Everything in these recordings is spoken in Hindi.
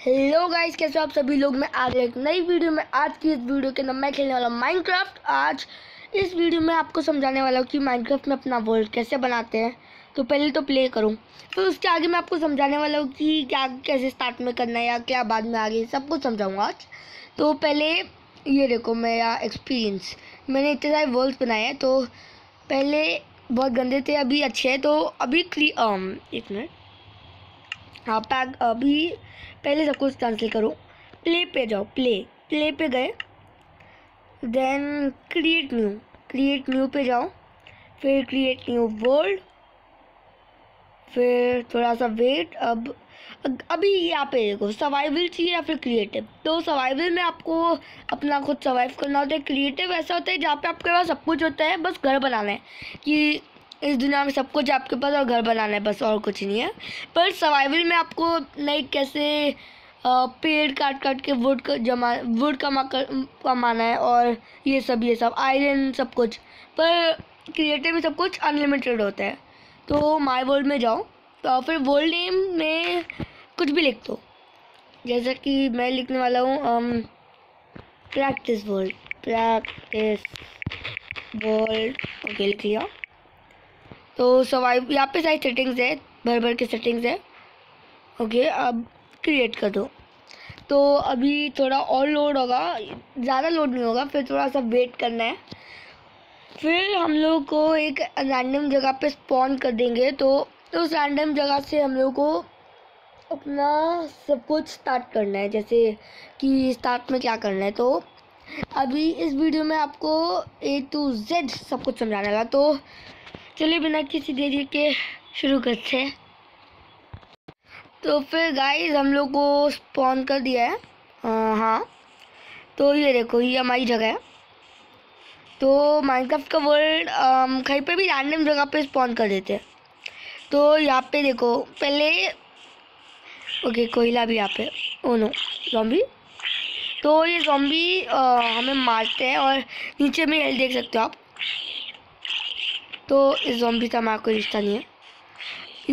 हेलो गाइस, कैसे हो आप सभी लोग। मैं आ गया एक नई वीडियो में। आज की इस वीडियो के अंदर मैं खेलने वाला हूँ माइनक्राफ्ट। आज इस वीडियो में आपको समझाने वाला हूँ कि माइनक्राफ्ट में अपना वर्ल्ड कैसे बनाते हैं। तो पहले तो प्ले करूँ, फिर उसके आगे मैं आपको समझाने वाला हूँ कि क्या कैसे स्टार्ट में करना है या क्या बाद में आगे, सब कुछ समझाऊँगा आज। तो पहले ये देखो मेरा एक्सपीरियंस, मैंने इतने सारे वर्ल्ड्स बनाए हैं। तो पहले बहुत गंदे थे, अभी अच्छे हैं। तो अभी एक मिनट, हाँ पैक। अभी पहले सब कुछ कैंसिल करो, प्ले पे जाओ, प्ले पे गए, देन क्रिएट न्यू पे जाओ, फिर क्रिएट न्यू वर्ल्ड, फिर थोड़ा सा वेट। अब अभी यहाँ पे देखो सर्वाइवल चाहिए या फिर क्रिएटिव। तो सर्वाइवल में आपको अपना खुद सर्वाइव करना होता है। क्रिएटिव ऐसा होता है जहाँ पे आपके पास सब कुछ होता है, बस घर बनाना है कि इस दुनिया में सब कुछ आपके पास और घर बनाना है, बस और कुछ नहीं है। पर सर्वाइवल में आपको नई कैसे पेड़ काट के वुड कमाना है और ये सब आयरन सब कुछ। पर क्रिएटिव में सब कुछ अनलिमिटेड होता है। तो माय वर्ल्ड में जाओ, तो फिर वर्ल्ड नेम में कुछ भी लिख दो। जैसे कि मैं लिखने वाला हूँ प्रैक्टिस वर्ल्ड। ओके, लिख लिया। तो सर्वाइव यहाँ पे सारी सेटिंग्स है, भर के सेटिंग्स है। ओके, अब क्रिएट कर दो। तो अभी थोड़ा और लोड होगा, ज़्यादा लोड नहीं होगा, फिर थोड़ा सा वेट करना है। फिर हम लोग को एक रैंडम जगह पे स्पॉन कर देंगे। तो उस रैंडम जगह से हम लोग को अपना सब कुछ स्टार्ट करना है, जैसे कि स्टार्ट में क्या करना है। तो अभी इस वीडियो में आपको A to Z सब कुछ समझाने लगा। तो चलिए बिना किसी देरी के शुरू करते हैं। तो फिर गाइस हम लोग को स्पॉन कर दिया है। हाँ, तो ये देखो ये हमारी जगह है। तो माइनक्राफ्ट का वर्ल्ड कहीं पे भी रैंडम जगह पे स्पॉन कर देते हैं। तो यहाँ पे देखो पहले ओके कोयला भी यहाँ पे। Oh no, zombie. तो ये ज़ॉम्बी हमें मारते हैं और नीचे में हेल्थ देख सकते हो आप। तो इस ज़ॉम्बी का हमारा कोई रिश्ता नहीं है।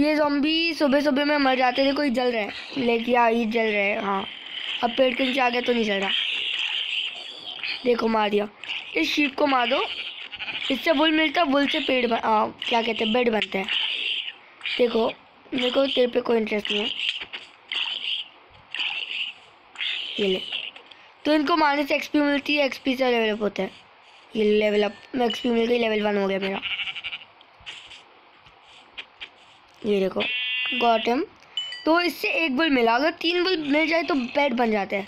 ये ज़ॉम्बी सुबह में मर जाते थे। कोई जल रहा है, लेकिन ये जल रहा है। हाँ, अब पेड़ के नीचे आ गया तो नहीं जल रहा। देखो मार दिया। इस शीप को मार दो, इससे वुल मिलता है, वुल से बेड बनता है। देखो मेरे को तेरे पे कोई इंटरेस्ट नहीं है, ये ले। तो इनको मारने से XP मिलती है, XP से लेवलअप होता है। ये लेवलअप में XP मिल गई, लेवल 1 हो गया मेरा। ये देखो गॉट हिम। तो इससे 1 बुल मिला, अगर 3 बुल मिल जाए तो बेड बन जाता है।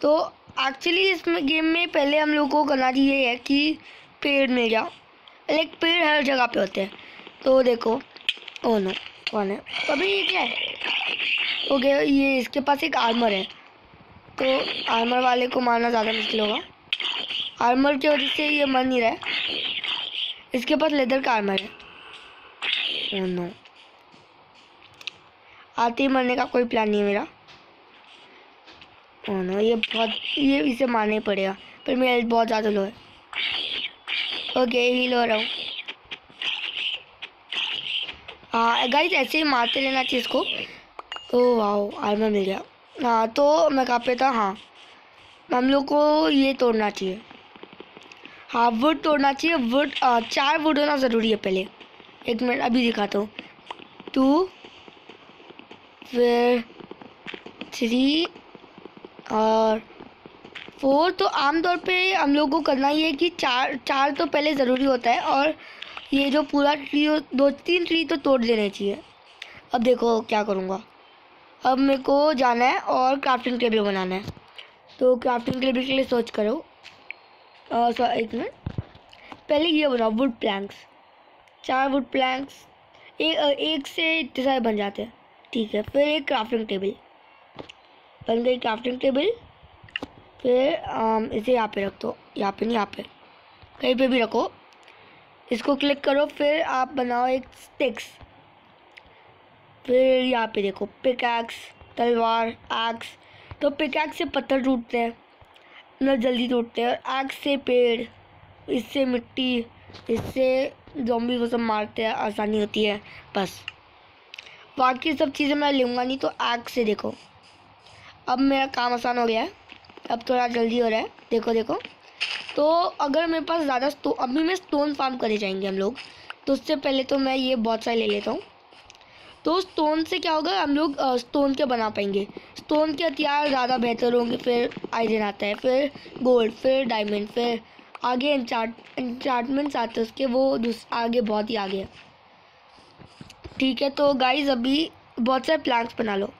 तो एक्चुअली इस गेम में पहले हम लोग को करना चाहिए है कि पेड़ मिल गया, लेकिन पेड़ हर जगह पे होते हैं। तो देखो ओ नो, कौन है अभी, ये क्या है? ओके, ये इसके पास एक आर्मर है। तो आर्मर वाले को मारना ज़्यादा मुश्किल होगा, आर्मर की वजह से ये मर नहीं रहा है। इसके पास लेदर का आर्मर है। ओ नो, आते ही मरने का कोई प्लान नहीं है मेरा। ओह नो, ये इसे मारना ही पड़ेगा, पर मेरा हेल्थ बहुत ज़्यादा लो है। ओके, हील हो रहा हूँ। हाँ गाइस, ऐसे ही मारते रहना चाहिए इसको। ओ वाह, आर्मर मिल गया। हाँ, तो मैं कहाँ पे था? हाँ, हम लोग को ये तोड़ना चाहिए। हाँ, वुड तोड़ना चाहिए। वुड 4 वुड होना ज़रूरी है। पहले एक मिनट, अभी दिखाता हूँ। 2 फिर 3 और 4। तो आमतौर पे हम लोग को करना ये है कि चार तो पहले ज़रूरी होता है, और ये जो पूरा ट्री 2-3 ट्री तो तोड़ देने चाहिए। अब देखो क्या करूँगा। अब मेरे को जाना है और क्राफ्टिंग टेबल बनाना है। तो क्राफ्टिंग टेबल के लिए सोच करो। एक मिनट, पहले ये बनाओ वुड प्लैंक्स। 4 वुड प्लैंक्स एक से इतने सारे बन जाते हैं, ठीक है। फिर एक क्राफ्टिंग टेबल बन गई, क्राफ्टिंग टेबल। फिर इसे यहाँ पे रख दो, यहाँ पे नहीं, यहाँ पे कहीं पे भी रखो। इसको क्लिक करो, फिर आप बनाओ एक स्टिक्स। फिर यहाँ पे देखो पिकैक्स, तलवार, एक्स। तो पिकैक्स से पत्थर टूटते हैं, मतलब जल्दी टूटते हैं, और एक्स से पेड़, इससे मिट्टी, इससे ज़ॉम्बी को सब मारते हैं, आसानी होती है। बस बाकी सब चीज़ें मैं लूँगा नहीं। तो आग से देखो अब मेरा काम आसान हो गया है, अब थोड़ा जल्दी हो रहा है। देखो देखो, तो अगर मेरे पास ज़्यादा अभी मैं स्टोन फार्म करे जाएंगे हम लोग, तो उससे पहले तो मैं ये बहुत सारे ले लेता हूँ। तो स्टोन से क्या होगा, हम लोग स्टोन के बना पाएंगे, स्टोन के हथियार ज़्यादा बेहतर होंगे। फिर आयरन आता है, फिर गोल्ड, फिर डायमंड, फिर आगे एन्चार्टमेंट्स आते हैं उसके, वो आगे बहुत ही आगे है। ठीक है, तो गाइज अभी बहुत सारे प्लांट्स बना लो।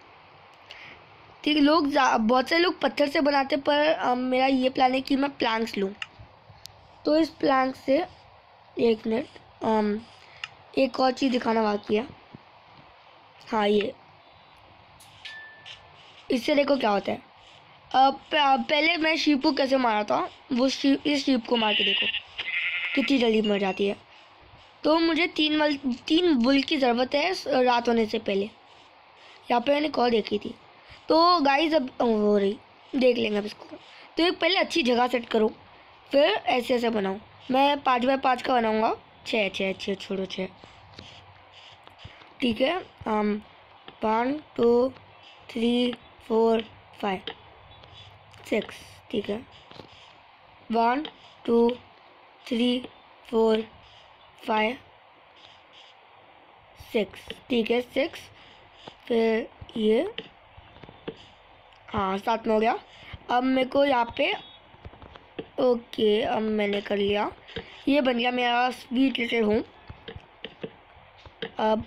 ठीक, लोग बहुत से लोग पत्थर से बनाते, पर मेरा ये प्लान है कि मैं प्लैंक्स लूँ। तो इस प्लैंक से एक मिनट, एक और चीज़ दिखाना बाकी है। हाँ, ये इससे देखो क्या होता है। पहले मैं शीप को कैसे मारा था, वो इस शीप को मार के देखो कितनी जल्दी मर जाती है। तो मुझे तीन वुल की ज़रूरत है रात होने से पहले। यहाँ पे मैंने कॉल देखी थी। तो गाइज अब हो रही, देख लेंगे अब इसको। तो एक पहले अच्छी जगह सेट करो, फिर ऐसे ऐसे बनाओ। मैं 5x5 का बनाऊँगा, 6x6 छोड़ो 6। ठीक है, 1 2 3 4 5 6। ठीक है, 1 2 3 4 5 6। ठीक है, 6, फिर ये, हाँ 7 में हो गया। अब मेरे को यहाँ पे ओके, अब मैंने कर लिया, ये बन गया मेरा स्वीट लिटिल होम। अब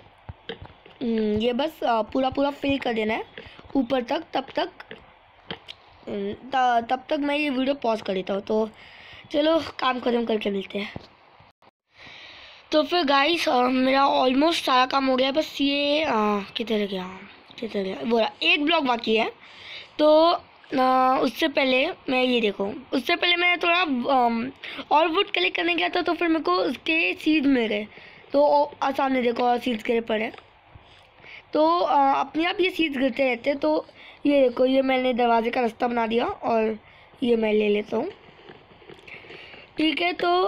ये बस पूरा पूरा फिल कर देना है ऊपर तक। तब तक मैं ये वीडियो पॉज कर देता हूँ। तो चलो काम खत्म करके मिलते हैं। तो फिर गाइस मेरा ऑलमोस्ट सारा काम हो गया, बस ये किधर गया बोला, एक ब्लॉक बाकी है। तो उससे पहले मैं ये देखो, उससे पहले मैंने थोड़ा और वुड कलेक्ट करने गया था, तो फिर मेरे को उसके सीड मिल गए। तो सामने देखो और सीड्स गिरे पड़े, तो अपने आप ये सीड्स गिरते रहते। तो ये देखो, ये मैंने दरवाजे का रास्ता बना दिया और ये मैं ले लेता हूँ। ठीक है, तो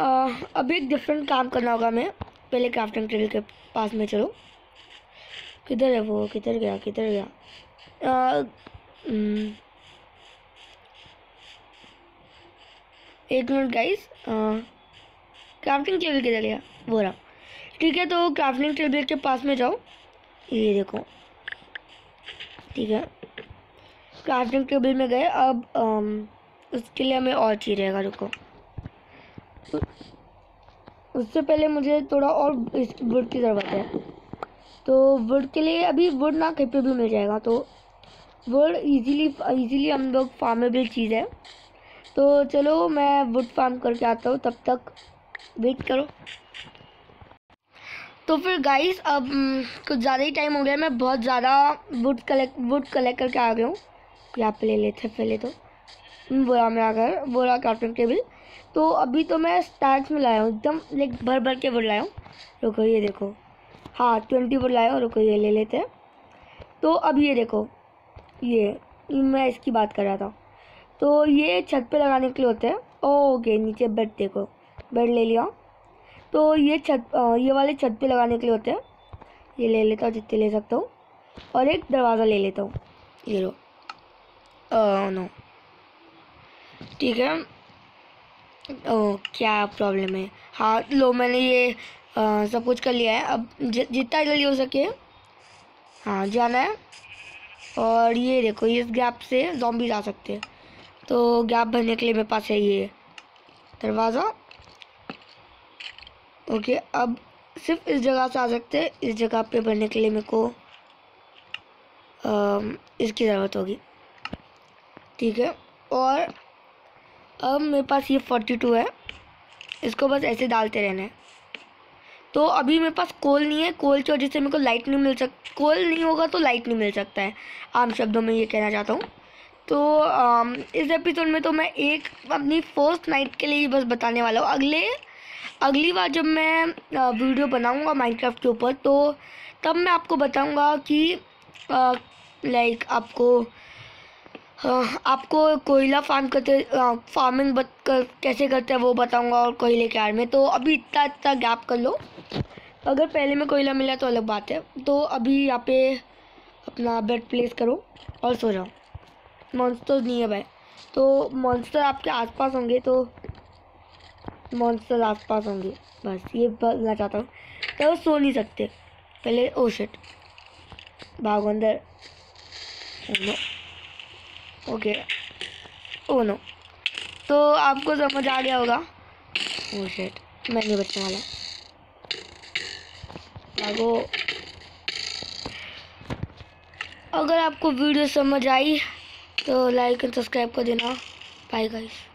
अब एक डिफरेंट काम करना होगा। मैं पहले क्राफ्टिंग टेबल के पास में चलो, किधर है वो, किधर गया। एक मिनट गाइस, क्राफ्टिंग टेबल किधर गया, वो रहा। ठीक है, तो क्राफ्टिंग टेबल के पास में जाओ, ये देखो। ठीक है, क्राफ्टिंग टेबल में गए। अब उसके लिए हमें और चाहिए रहेगा, रुको। उससे पहले मुझे थोड़ा और वुड की ज़रूरत है। तो वुड के लिए अभी वुड ना कहीं पे भी मिल जाएगा, तो वुड इजीली हम लोग फार्मेबल चीज़ है। तो चलो मैं वुड फार्म करके आता हूँ, तब तक वेट करो। तो फिर गाइस अब कुछ ज़्यादा ही टाइम हो गया, मैं बहुत ज़्यादा वुड कलेक्ट करके आ गया हूँ। यहाँ पे ले लेते पहले, तो बोला मेरा घर, बोला क्राफ्टिंग टेबल। तो अभी तो मैं स्टैक्स में लाया हूँ, एकदम लाइक भर के वुड लाया हूँ। रुको, ये देखो, हाँ 20 वुड लाया हूँ। रुको, ये ले लेते हैं। तो अब ये देखो, ये मैं इसकी बात कर रहा था। तो ये छत पे लगाने के लिए होते हैं। ओके, नीचे बेड देखो, बेड ले लिया। तो ये वाले छत पे लगाने के लिए होते हैं। ये ले लेता हूँ जितने ले सकता हूँ, और एक दरवाज़ा ले लेता हूँ, ये लो। नो, ठीक है। क्या प्रॉब्लम है। हाँ लो, मैंने ये सब कुछ कर लिया है। अब जितना जल्दी हो सके हाँ जाना है। और ये देखो, इस गैप से ज़ॉम्बीज आ सकते हैं। तो गैप भरने के लिए मेरे पास है ये दरवाज़ा। ओके, अब सिर्फ इस जगह से आ सकते हैं। इस जगह पे भरने के लिए मेरे को इसकी ज़रूरत होगी। ठीक है, और अब मेरे पास ये 42 है, इसको बस ऐसे डालते रहना है। तो अभी मेरे पास कोल नहीं है, कोल की वजह से मेरे को लाइट नहीं मिल सकती। कोल नहीं होगा तो लाइट नहीं मिल सकता है, आम शब्दों में ये कहना चाहता हूँ। तो इस एपिसोड में तो मैं एक अपनी फर्स्ट नाइट के लिए ही बस बताने वाला हूँ। अगली बार जब मैं वीडियो बनाऊँगा माइनक्राफ्ट के ऊपर, तो तब मैं आपको बताऊँगा कि लाइक आपको कोयला फार्मिंग कैसे करते हैं वो बताऊँगा, और कोयले के आड़ में। तो अभी इतना गैप कर लो। अगर पहले में कोयला मिला तो अलग बात है। तो अभी यहाँ पे अपना बेड प्लेस करो और सो जाओ। मॉन्स्टर्स नियर बाय, तो मॉन्स्टर आपके आसपास होंगे, तो मॉन्स्टर आसपास होंगे, बस ये बोलना चाहता हूँ। तो वो सो नहीं सकते पहले। ओ शिट, भागो अंदर। ओके, ओ नो, तो आपको समझ आ गया होगा। ओ शिट, मैं नहीं बचने वाला। भागो। अगर आपको वीडियो समझ आई तो लाइक एंड सब्सक्राइब कर देना। Bye guys.